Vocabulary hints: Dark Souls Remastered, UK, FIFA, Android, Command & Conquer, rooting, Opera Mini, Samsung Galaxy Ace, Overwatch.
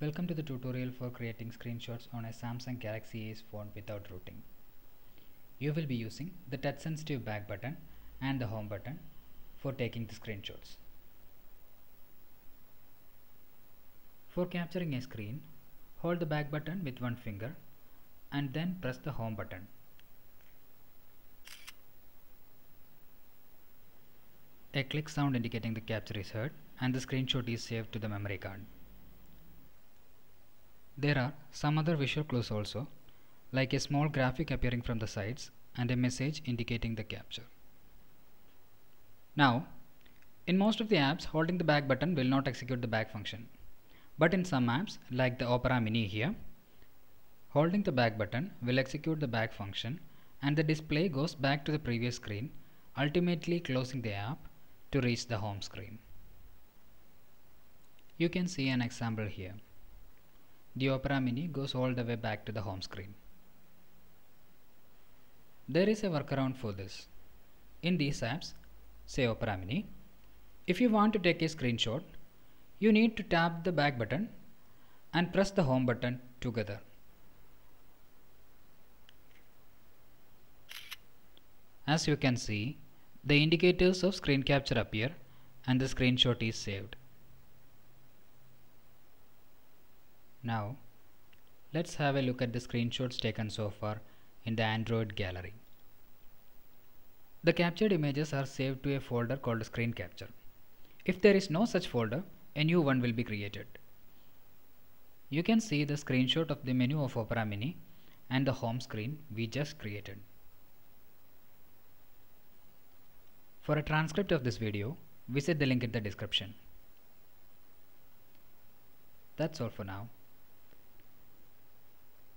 Welcome to the tutorial for creating screenshots on a Samsung Galaxy Ace phone without rooting. You will be using the touch sensitive back button and the home button for taking the screenshots. For capturing a screen, hold the back button with one finger and then press the home button. A click sound indicating the capture is heard and the screenshot is saved to the memory card. There are some other visual clues also, like a small graphic appearing from the sides and a message indicating the capture. Now, in most of the apps, holding the back button will not execute the back function. But in some apps, like the Opera Mini here, holding the back button will execute the back function and the display goes back to the previous screen, ultimately closing the app to reach the home screen. You can see an example here. The Opera Mini goes all the way back to the home screen. There is a workaround for this. In these apps, say Opera Mini, if you want to take a screenshot, you need to tap the back button and press the home button together. As you can see, the indicators of screen capture appear and the screenshot is saved. Now, let's have a look at the screenshots taken so far in the Android gallery. The captured images are saved to a folder called Screen Capture. If there is no such folder, a new one will be created. You can see the screenshot of the menu of Opera Mini and the home screen we just created. For a transcript of this video, visit the link in the description. That's all for now.